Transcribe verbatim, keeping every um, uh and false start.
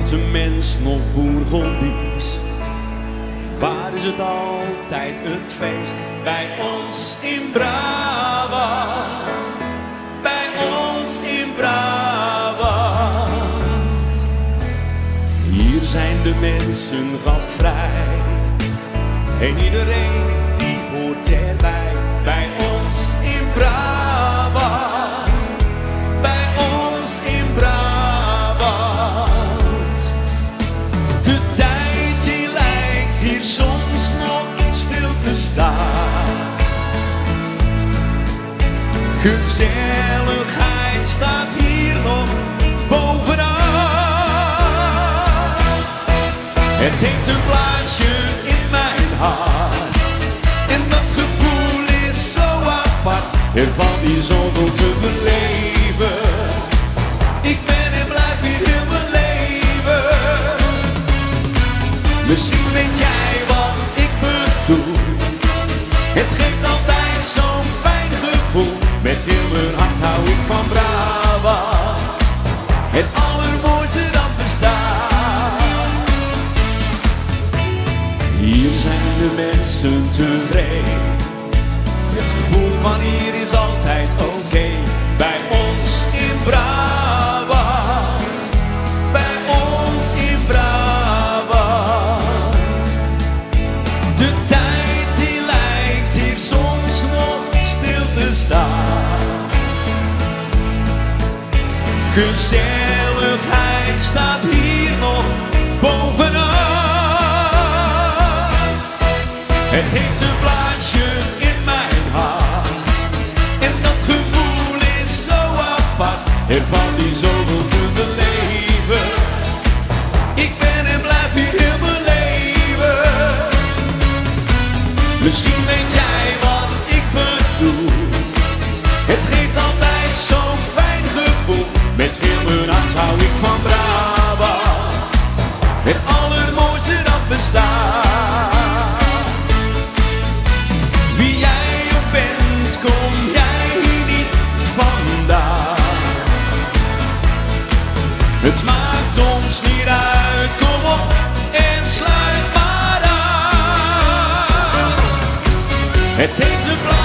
heeft een mens nog bourgondies? Waar is het altijd een feest? Bij ons in Brabant, bij ons in Brabant. Hier zijn de mensen gastvrij en iedereen die hoort erbij. Bij ons in Brabant, bij ons in Brabant. De tijd die lijkt hier soms nog stil te staan. Gezelligheid staat hier nog bovenaan. Het heeft een plaatsje in mijn hart. En dat gevoel is zo apart. Er valt hier zoveel te beleven. Ik ben en blijf hier heel mijn leven. Misschien weet jij wat ik bedoel. Het geeft altijd zo'n fijn gevoel. Met heel mijn hart hou ik van Brabant. Het allermooiste dat bestaat. Hier zijn de mensen tevreden. Het gevoel van hier is altijd oké. Bij ons in Brabant. Bij ons in Brabant. De tijd die lijkt hier soms nog stil te staan. Gezelligheid staat hier nog bovenaan. Het heeft een plaatsje in mijn hart. En dat gevoel is zo apart. Er valt hier zoveel te beleven. Ik ben en blijf hier heel mijn leven. Misschien weet jij wat ik bedoel. Het geeft altijd zo'n fijn gevoel. Met heel mijn hart hou ik van Brabant. Het allermooiste dat bestaat. Wie jij ook bent, kom jij hier niet vandaan. Het maakt ons niet uit, kom op en sluit maar aan. Het heeft een